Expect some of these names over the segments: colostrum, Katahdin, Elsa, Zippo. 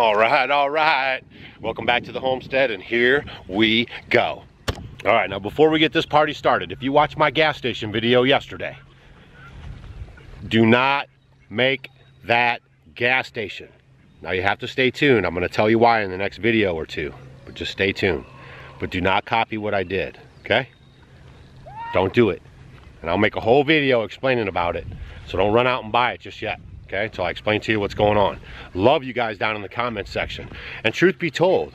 All right. Welcome back to the homestead, and here we go. All right, now before we get this party started, if you watched my gas station video yesterday, do not make that gas station. Now you have to stay tuned. I'm going to tell you why in the next video or two, but just stay tuned. But do not copy what I did, okay? Don't do it. And I'll make a whole video explaining about it. So don't run out and buy it just yet, okay? Until I explain to you what's going on. Love you guys down in the comments section. And truth be told,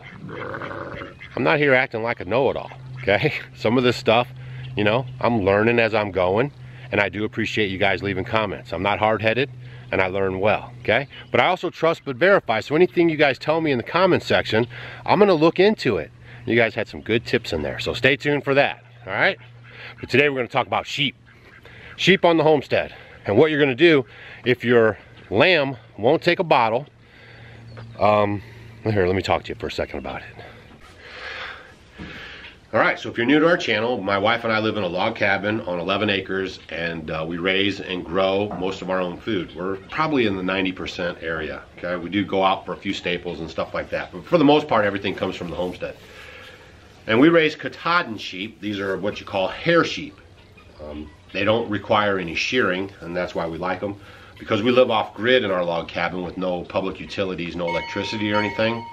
I'm not here acting like a know-it-all, okay? Some of this stuff, you know, I'm learning as I'm going. And I do appreciate you guys leaving comments. I'm not hard-headed, and I learn well, okay? But I also trust but verify. So anything you guys tell me in the comments section, I'm going to look into it. You guys had some good tips in there, so stay tuned for that, all right? But today we're going to talk about sheep. Sheep on the homestead. And what you're going to do if your lamb won't take a bottle. Here, let me talk to you for a second about it. All right, so if you're new to our channel, my wife and I live in a log cabin on 11 acres, and we raise and grow most of our own food. We're probably in the 90% area, okay? We do go out for a few staples and stuff like that, but for the most part, everything comes from the homestead. And we raise Katahdin sheep. These are what you call hair sheep. They don't require any shearing, and that's why we like them. Because we live off-grid in our log cabin with no public utilities, no electricity or anything.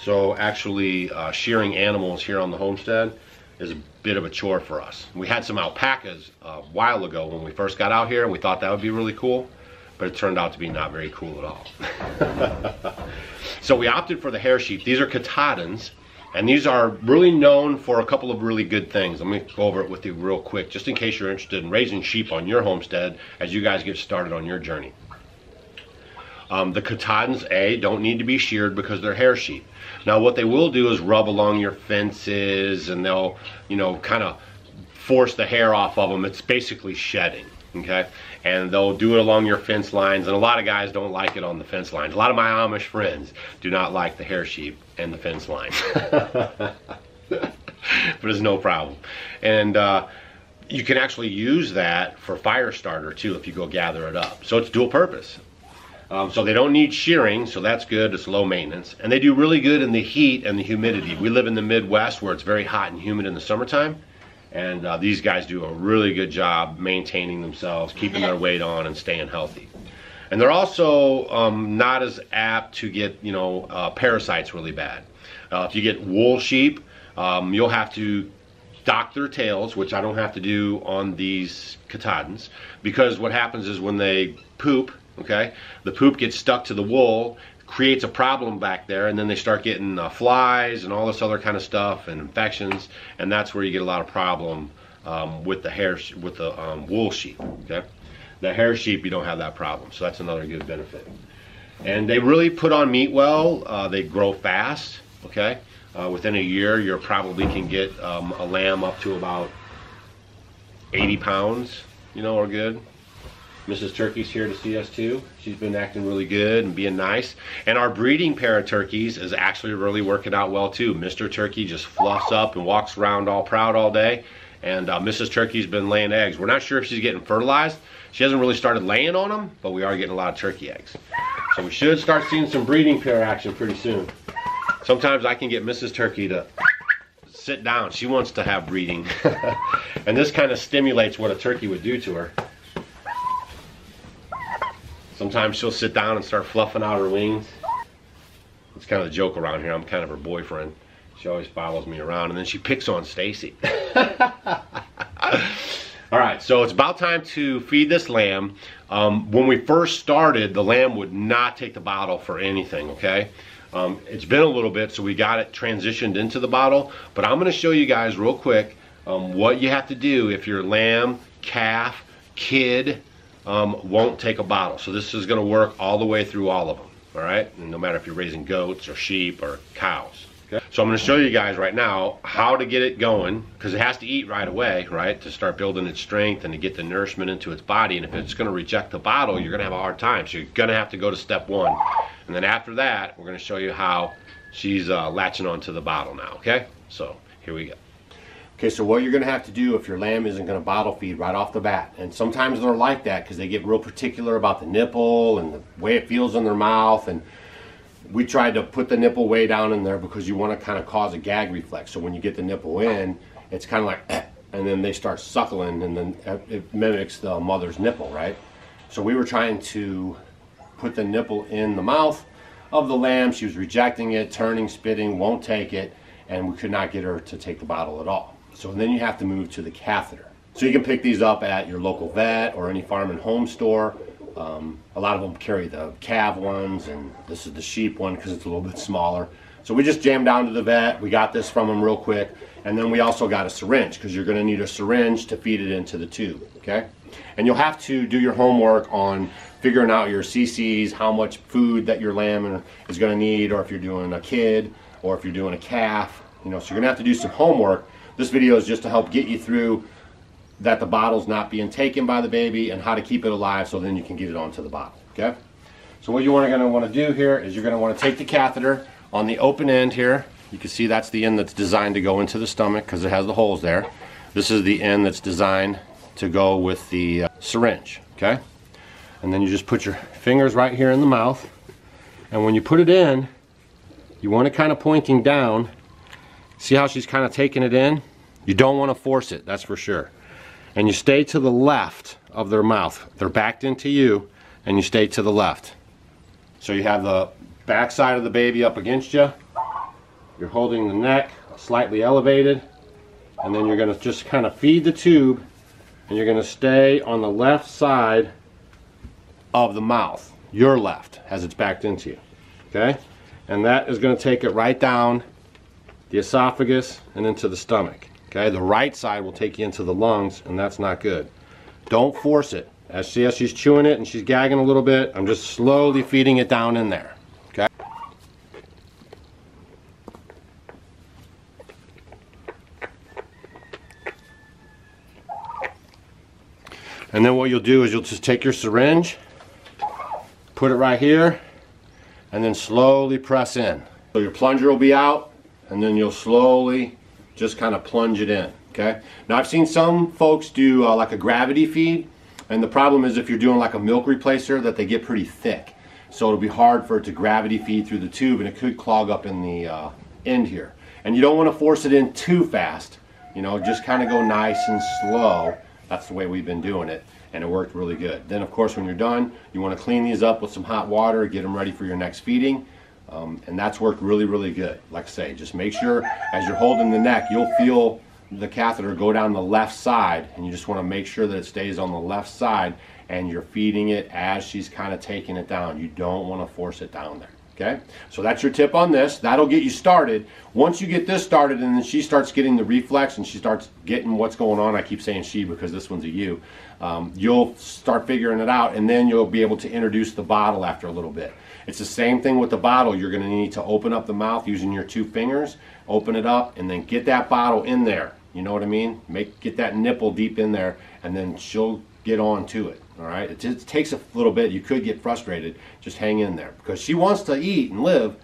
So actually shearing animals here on the homestead is a bit of a chore for us. We had some alpacas a while ago when we first got out here, and we thought that would be really cool. But it turned out to be not very cool at all. So we opted for the hair sheep. These are Katahdins. And these are really known for a couple of really good things. Let me go over it with you real quick, just in case you're interested in raising sheep on your homestead as you guys get started on your journey. The Katahdins, don't need to be sheared because they're hair sheep. Now what they will do is rub along your fences, and they'll, you know, kind of force the hair off of them. It's basically shedding, okay? And they'll do it along your fence lines, and a lot of guys don't like it on the fence lines. A lot of my Amish friends do not like the hair sheep and the fence lines. But it's no problem. And you can actually use that for fire starter too if you go gather it up. So it's dual purpose. So they don't need shearing, so that's good. It's low maintenance. And they do really good in the heat and the humidity. We live in the Midwest where it's very hot and humid in the summertime. And these guys do a really good job maintaining themselves, keeping their weight on, and staying healthy. And they're also not as apt to get, you know, parasites really bad. If you get wool sheep, you'll have to dock their tails, which I don't have to do on these Katahdins, because what happens is when they poop, okay, the poop gets stuck to the wool, creates a problem back there, and then they start getting flies and all this other kind of stuff and infections, and that's where you get a lot of problem with the wool sheep, okay? The hair sheep, you don't have that problem, so that's another good benefit. And they really put on meat well. They grow fast, okay? Within a year, you probably can get a lamb up to about 80 pounds, you know, or good. Mrs. Turkey's here to see us too. She's been acting really good and being nice. And our breeding pair of turkeys is actually really working out well too. Mr. Turkey just fluffs up and walks around all proud all day. And Mrs. Turkey's been laying eggs. We're not sure if she's getting fertilized. She hasn't really started laying on them, but we are getting a lot of turkey eggs. So we should start seeing some breeding pair action pretty soon. Sometimes I can get Mrs. Turkey to sit down. She wants to have breeding. And this kind of stimulates what a turkey would do to her. Sometimes she'll sit down and start fluffing out her wings. It's kind of the joke around here. I'm kind of her boyfriend. She always follows me around, and then she picks on Stacy. All right, so it's about time to feed this lamb. When we first started, the lamb would not take the bottle for anything, okay? It's been a little bit, so we got it transitioned into the bottle, but I'm gonna show you guys real quick what you have to do if your lamb, calf, kid, won't take a bottle. So this is going to work all the way through all of them, all right? And no matter if you're raising goats or sheep or cows. Okay? So I'm going to show you guys right now how to get it going, because it has to eat right away, right, to start building its strength and to get the nourishment into its body. And if it's going to reject the bottle, you're going to have a hard time. So you're going to have to go to step one. And then after that, we're going to show you how she's latching onto the bottle now, okay? So here we go. Okay, so what you're going to have to do if your lamb isn't going to bottle feed right off the bat, and sometimes they're like that because they get real particular about the nipple and the way it feels in their mouth, and we tried to put the nipple way down in there because you want to kind of cause a gag reflex. So when you get the nipple in, it's kind of like, eh, and then they start suckling, and then it mimics the mother's nipple, right? So we were trying to put the nipple in the mouth of the lamb. She was rejecting it, turning, spitting, won't take it, and we could not get her to take the bottle at all. So then you have to move to the catheter. So you can pick these up at your local vet or any farm and home store. A lot of them carry the calf ones, and this is the sheep one because it's a little bit smaller. So we just jammed down to the vet. We got this from them real quick, and then we also got a syringe because you're going to need a syringe to feed it into the tube, okay? And you'll have to do your homework on figuring out your cc's, how much food that your lamb is going to need, or if you're doing a kid or if you're doing a calf, you know, so you're going to have to do some homework. This video is just to help get you through that the bottle's not being taken by the baby and how to keep it alive so then you can get it onto the bottle, okay? So what you're going to want to do here is you're going to want to take the catheter on the open end here. You can see that's the end that's designed to go into the stomach because it has the holes there. This is the end that's designed to go with the syringe, okay? And then you just put your fingers right here in the mouth, and when you put it in, you want it kind of pointing down. See how she's kind of taking it in? You don't want to force it, that's for sure. And you stay to the left of their mouth. They're backed into you, and you stay to the left. So you have the back side of the baby up against you. You're holding the neck slightly elevated, and then you're going to just kind of feed the tube, and you're going to stay on the left side of the mouth. Your left, as it's backed into you, okay? And that is going to take it right down the esophagus and into the stomach. Okay, the right side will take you into the lungs, and that's not good. Don't force it. As see how she's chewing it and she's gagging a little bit, I'm just slowly feeding it down in there. Okay. And then what you'll do is you'll just take your syringe, put it right here, and then slowly press in. So your plunger will be out, and then you'll slowly just kind of plunge it in, okay? Now I've seen some folks do like a gravity feed, and the problem is if you're doing like a milk replacer that they get pretty thick. So it'll be hard for it to gravity feed through the tube, and it could clog up in the end here. And you don't want to force it in too fast, you know, just kind of go nice and slow. That's the way we've been doing it, and it worked really good. Then of course when you're done, you want to clean these up with some hot water, get them ready for your next feeding. And that's worked really, really good. Like I say, just make sure as you're holding the neck, you'll feel the catheter go down the left side, and you just want to make sure that it stays on the left side and you're feeding it as she's kind of taking it down. You don't want to force it down there, okay? So that's your tip on this. That'll get you started. Once you get this started and then she starts getting the reflex and she starts getting what's going on, I keep saying she because this one's a you, you'll start figuring it out, and then you'll be able to introduce the bottle after a little bit. It's the same thing with the bottle. You're going to need to open up the mouth using your two fingers, open it up, and then get that bottle in there. You know what I mean? Get that nipple deep in there, and then she'll get on to it. All right? It takes a little bit. You could get frustrated. Just hang in there because she wants to eat and live.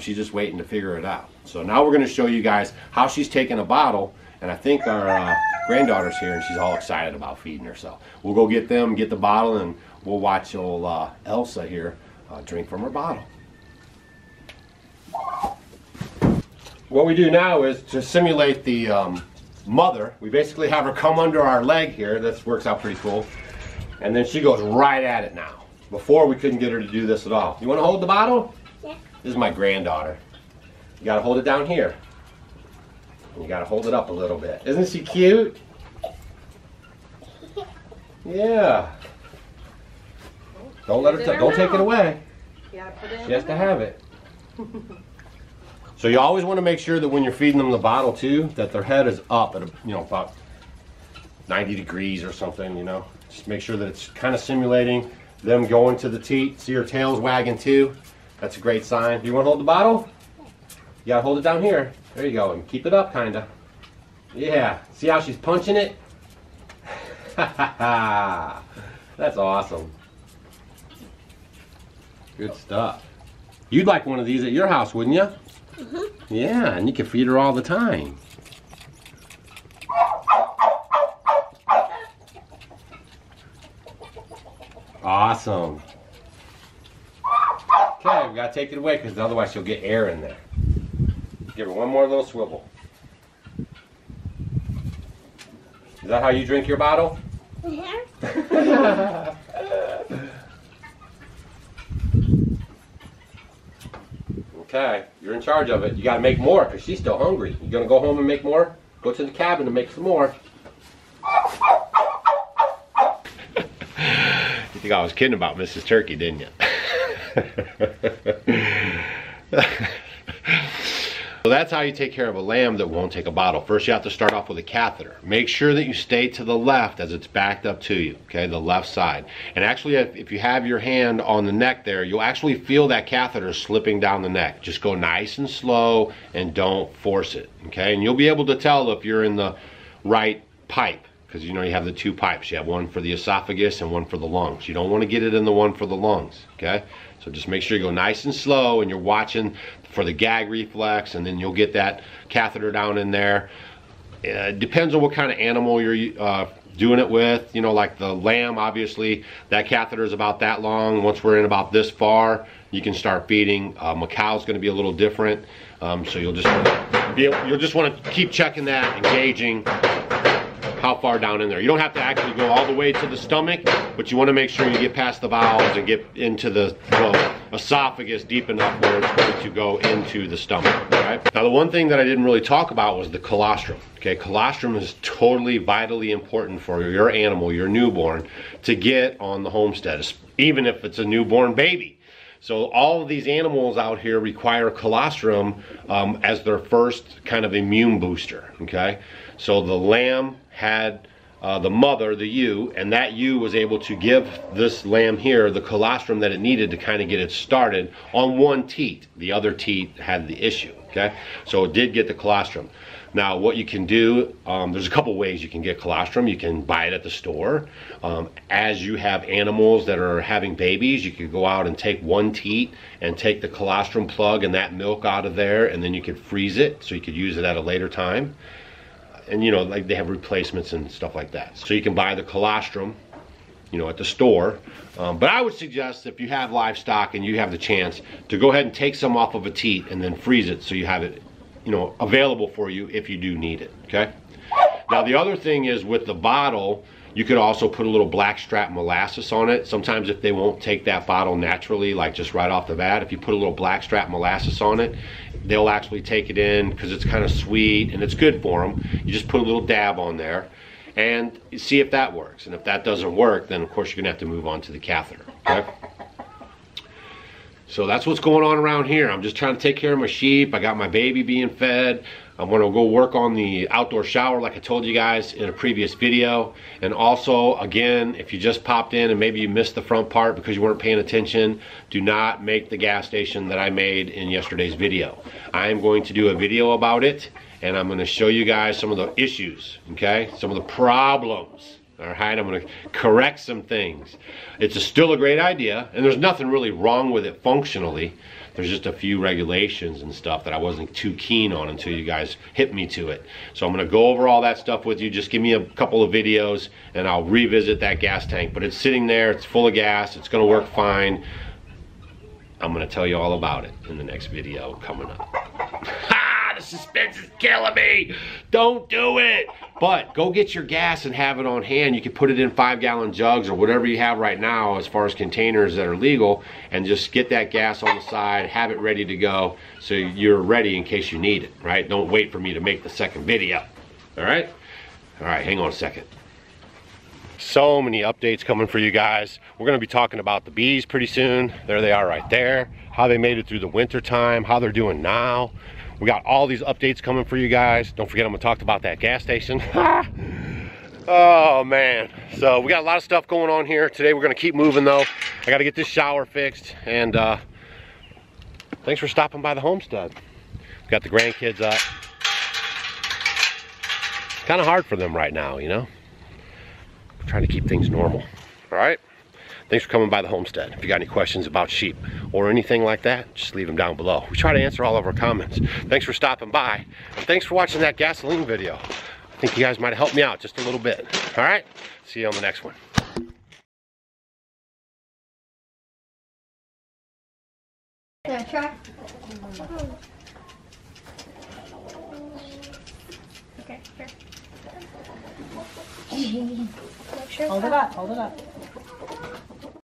She's just waiting to figure it out. So now we're going to show you guys how she's taking a bottle, and I think our granddaughter's here, and she's all excited about feeding herself. We'll go get them, get the bottle, and we'll watch old Elsa here drink from her bottle. What we do now is to simulate the mother. We basically have her come under our leg here. This works out pretty cool. And then she goes right at it now. Before, we couldn't get her to do this at all. You want to hold the bottle? Yeah. This is my granddaughter. You got to hold it down here. And you got to hold it up a little bit. Isn't she cute? Yeah. Don't let her, don't take it away. Yeah, put it in. She has to have it. So you always want to make sure that when you're feeding them the bottle too, that their head is up at, you know, about 90 degrees or something, you know. Just make sure that it's kind of simulating them going to the teat. See her tail's wagging too. That's a great sign. Do you want to hold the bottle? You got to hold it down here. There you go. And keep it up, kind of. Yeah. See how she's punching it? That's awesome. Good stuff. You'd like one of these at your house, wouldn't you? Mm-hmm. Yeah, and you can feed her all the time. Awesome. Okay, strong. You gotta take it away, because otherwise you'll get air in there. Give her one more little swivel. Is that how you drink your bottle? Yeah. Okay, you're in charge of it. You gotta make more, because she's still hungry. You gonna go home and make more? Go to the cabin and make some more. You think I was kidding about Mrs. Turkey, didn't you? So that's how you take care of a lamb that won't take a bottle. First, you have to start off with a catheter. Make sure that you stay to the left as it's backed up to you, okay, the left side. And actually, if you have your hand on the neck there, you'll actually feel that catheter slipping down the neck. Just go nice and slow and don't force it, okay? And you'll be able to tell if you're in the right pipe, because you know you have the two pipes. You have one for the esophagus and one for the lungs. You don't want to get it in the one for the lungs, okay? So just make sure you go nice and slow and you're watching for the gag reflex, and then you'll get that catheter down in there. It depends on what kind of animal you're doing it with. You know, like the lamb, obviously, that catheter is about that long. Once we're in about this far, you can start feeding. Macau's going to be a little different. So you'll just want to keep checking that and gauging how far down in there. You don't have to actually go all the way to the stomach, but you want to make sure you get past the bowels and get into the esophagus deep enough where it's going to go into the stomach, right? Now, the one thing that I didn't really talk about was the colostrum, okay? Colostrum is totally vitally important for your animal, your newborn, to get on the homestead, even if it's a newborn baby. So all of these animals out here require colostrum as their first kind of immune booster, okay? So the lamb had the mother, the ewe, and that ewe was able to give this lamb here the colostrum that it needed to kind of get it started on one teat. The other teat had the issue, okay? So it did get the colostrum. Now, what you can do, there's a couple ways you can get colostrum. You can buy it at the store. As you have animals that are having babies, you can go out and take one teat and take the colostrum plug and that milk out of there, and then you could freeze it, so you could use it at a later time. And you know, like they have replacements and stuff like that. So you can buy the colostrum, you know, at the store. But I would suggest if you have livestock and you have the chance to go ahead and take some off of a teat and then freeze it so you have it, you know, available for you if you do need it, okay? Now, the other thing is with the bottle, you could also put a little blackstrap molasses on it. Sometimes if they won't take that bottle naturally, like just right off the bat, if you put a little blackstrap molasses on it, they'll actually take it in because it's kind of sweet and it's good for them. You just put a little dab on there and see if that works. And if that doesn't work, then of course you're gonna have to move on to the catheter, okay? So that's what's going on around here. I'm just trying to take care of my sheep. I got my baby being fed. I'm gonna go work on the outdoor shower like I told you guys in a previous video. And also, again, if you just popped in and maybe you missed the front part because you weren't paying attention, do not make the gas station that I made in yesterday's video. I am going to do a video about it, and I'm gonna show you guys some of the issues, okay? Some of the problems. All right, I'm gonna correct some things. It's still a great idea, and there's nothing really wrong with it functionally. There's just a few regulations and stuff that I wasn't too keen on until you guys hit me to it. So I'm gonna go over all that stuff with you. Just give me a couple of videos and I'll revisit that gas tank, but it's sitting there, it's full of gas, it's gonna work fine. I'm gonna tell you all about it in the next video coming up. The suspense is killing me. Don't do it. But go get your gas and have it on hand. You can put it in 5-gallon jugs or whatever you have right now as far as containers that are legal, and just get that gas on the side, have it ready to go so you're ready in case you need it, right? Don't wait for me to make the second video. All right? All right, hang on a second. So many updates coming for you guys. We're gonna be talking about the bees pretty soon. There they are right there. How they made it through the winter time, how they're doing now. We got all these updates coming for you guys. Don't forget, I'm gonna talk about that gas station. Oh man, so we got a lot of stuff going on here. Today we're gonna keep moving though. I gotta get this shower fixed, and thanks for stopping by the homestead. We got the grandkids up. It's kinda hard for them right now, you know? I'm trying to keep things normal, all right? Thanks for coming by the homestead. If you got any questions about sheep or anything like that, just leave them down below. We try to answer all of our comments. Thanks for stopping by. And thanks for watching that gasoline video. I think you guys might have helped me out just a little bit. All right, see you on the next one. Okay, here. Make sure hold it up.